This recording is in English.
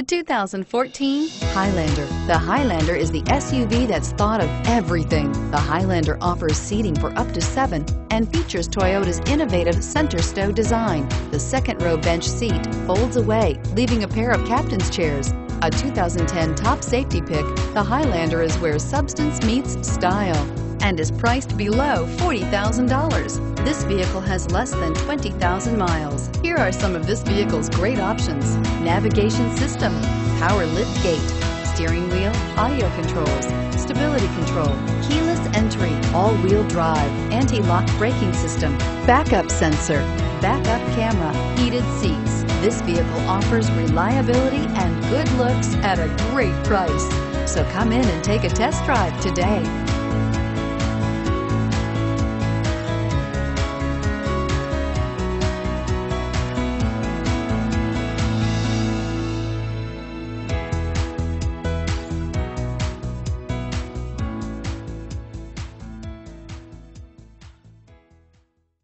The 2014 Highlander. The Highlander is the SUV that's thought of everything. The Highlander offers seating for up to 7 and features Toyota's innovative center stow design. The second row bench seat folds away, leaving a pair of captain's chairs. A 2010 top safety pick, the Highlander is where substance meets style and is priced below $40,000. This vehicle has less than 20,000 miles. Here are some of this vehicle's great options: navigation system, power lift gate, steering wheel audio controls, stability control, keyless entry, all-wheel drive, anti-lock braking system, backup sensor, backup camera, heated seats. This vehicle offers reliability and good looks at a great price. So come in and take a test drive today.